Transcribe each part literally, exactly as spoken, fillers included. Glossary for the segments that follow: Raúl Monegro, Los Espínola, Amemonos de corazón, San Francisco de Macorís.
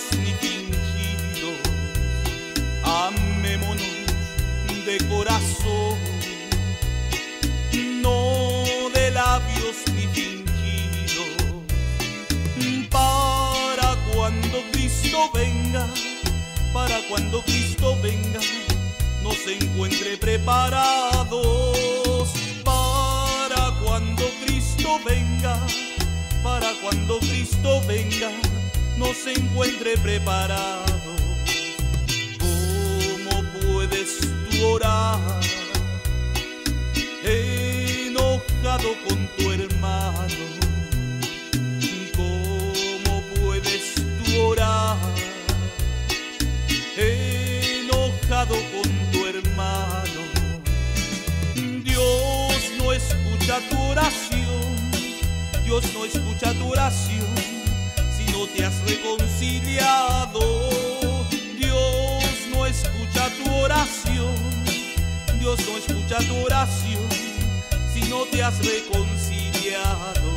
engaños ni fingidos, amémonos de corazón, no de labios ni fingidos, para cuando Cristo venga, para cuando Cristo venga, nos encuentre preparados, para cuando Cristo venga, para cuando Cristo venga, nos encuentre preparado. ¿Cómo puedes tú orar enojado con tu hermano? ¿Cómo puedes tú orar enojado con tu hermano? Dios no escucha tu oración, Dios no escucha tu oración no te has reconciliado. Dios no escucha tu oración, Dios no escucha tu oración si no te has reconciliado.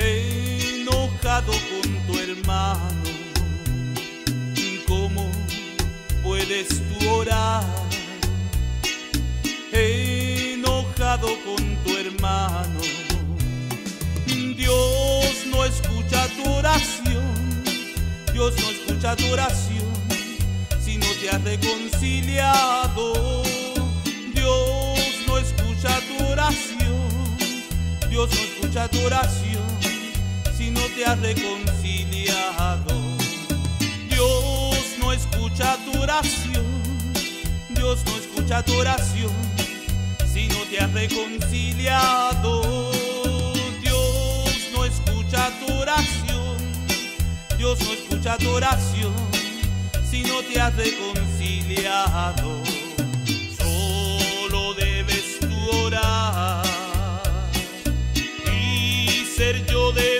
Enojado con tu hermano, ¿cómo puedes tú orar enojado con tu hermano? Dios no escucha tu oración, Dios no escucha tu oración si no te has reconciliado. Dios no escucha tu oración, Dios no escucha tu oración si no te has reconciliado. Dios no escucha tu oración, Dios no escucha tu oración si no te has reconciliado. Dios no escucha tu oración, Dios no escucha tu oración si no te has reconciliado. Solo debes tú orar, ser yo de